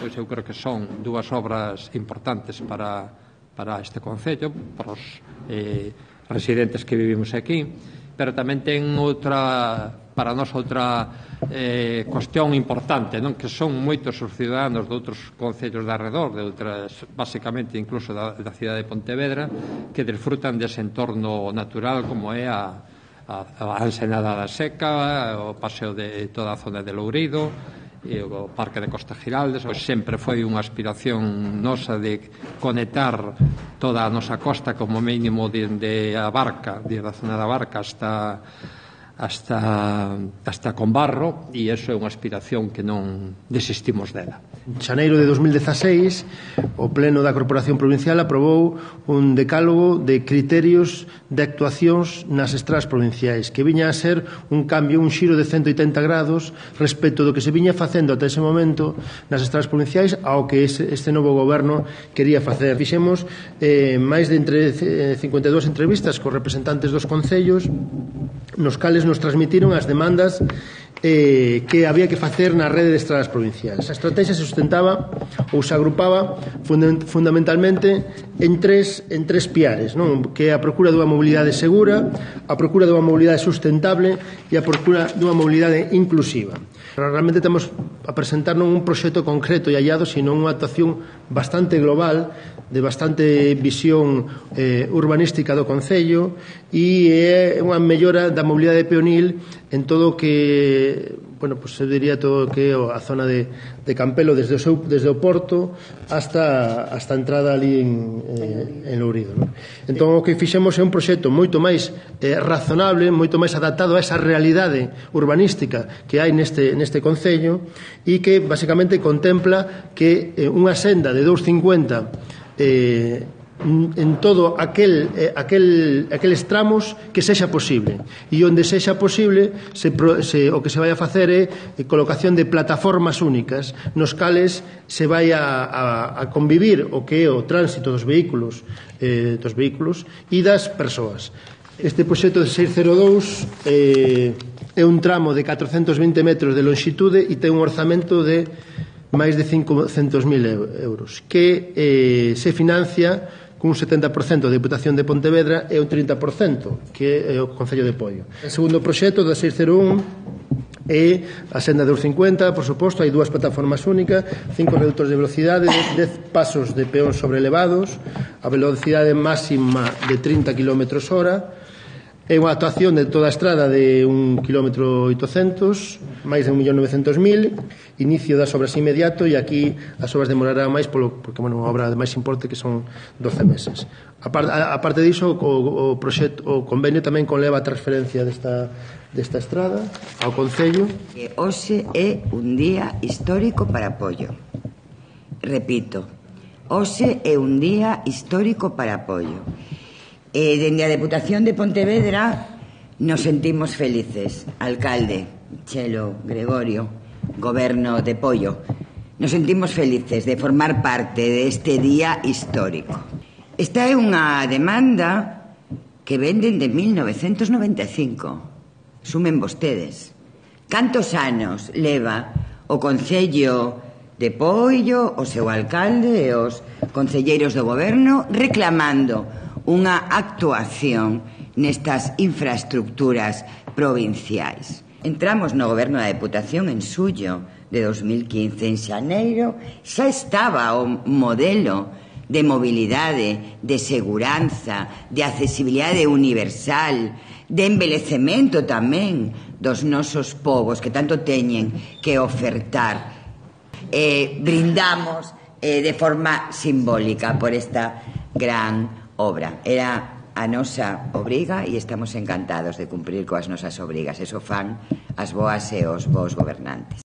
pois eu creo que son dúas obras importantes para este concello, para os residentes que vivimos aquí, pero tamén ten outra, para nós outra cuestión importante, non, que son moitos os ciudadanos de outros concellos de arredor, de outras, basicamente incluso da cidade de Pontevedra, que desfrutan dese entorno natural como é a Ensenada da Seca, o paseo de toda a zona de Lourido, e o Parque de Costa Giraldes. Pois sempre foi unha aspiración nosa de conectar toda a nosa costa, como mínimo desde a Barca, desde a zona da Barca hasta Combarro, e iso é unha aspiración que non desistimos dela. En xaneiro de 2016, o Pleno da Corporación Provincial aprobou un decálogo de criterios de actuacións nas estradas provinciais, que viña a ser un cambio, un xiro de 180 grados respecto do que se viña facendo ata ese momento nas estradas provinciais ao que este novo goberno quería facer. Fixemos máis de 52 entrevistas con representantes dos concellos, nos cales nos transmitiron as demandas que había que facer na rede de estradas provinciais. A estrategia se sustentaba ou se agrupaba fundamentalmente en tres piares, non? Que é a procura dunha mobilidade segura, a procura dunha mobilidade sustentable e a procura dunha mobilidade inclusiva. Pero realmente estamos a presentar non un proxecto concreto e hallado, sino unha actuación bastante global, de bastante visión urbanística do concello, e é unha mellora da mobilidade peonil en todo o que, bueno, pues eu diría todo que a zona de Campelo, desde o Porto hasta a entrada ali en Lourido, ¿no? Entón, o que fixemos é un proxecto moito máis razonable, moito máis adaptado a esa realidade urbanística que hai neste concello, e que basicamente contempla que unha senda de 2,50 en todo aqueles tramos que sexa posible, e onde sexa posible o que se vai a facer é colocación de plataformas únicas nos cales se vai a convivir o que é o tránsito dos vehículos e das persoas. Este proxecto de 602 é un tramo de 420 metros de lonxitude e ten un orzamento de máis de 500.000 euros, que se financia cun 70% da Deputación de Pontevedra e un 30% que é o Concello de Poio. O segundo proxecto da 601 é a senda de 50, por suposto, hai dúas plataformas únicas, 5 reductores de velocidade, 10 pasos de peón sobrelevados, a velocidade máxima de 30 km/h, é unha actuación de toda a estrada de 1,8 km, máis de 1.900.000, inicio das obras inmediato, e aquí as obras demorarán máis porque, bueno, a obra de máis importe que son 12 meses. Aparte diso, o proxecto, o convenio tamén conleva a transferencia desta estrada ao Concello. Hoxe é un día histórico para Poio. Repito, hoxe é un día histórico para Poio. Dende a Deputación de Pontevedra nos sentimos felices, alcalde, Chelo, Gregorio, goberno de Poio. Nos sentimos felices de formar parte deste día histórico. Esta é unha demanda que venden de 1995. Sumen vostedes. Cantos anos leva o Concello de Poio, o seu alcalde e os concelleiros do goberno reclamando unha actuación nestas infraestructuras provinciais. Entramos no goberno da Deputación en xullo de 2015. En xaneiro xa estaba o modelo de mobilidade, de seguranza, de accesibilidade universal, de embelecemento tamén dos nosos povos que tanto teñen que ofertar. Brindamos de forma simbólica por esta gran obra. Era a nosa obriga e estamos encantados de cumprir coas nosas obrigas. Eso fan as boas e os bons gobernantes.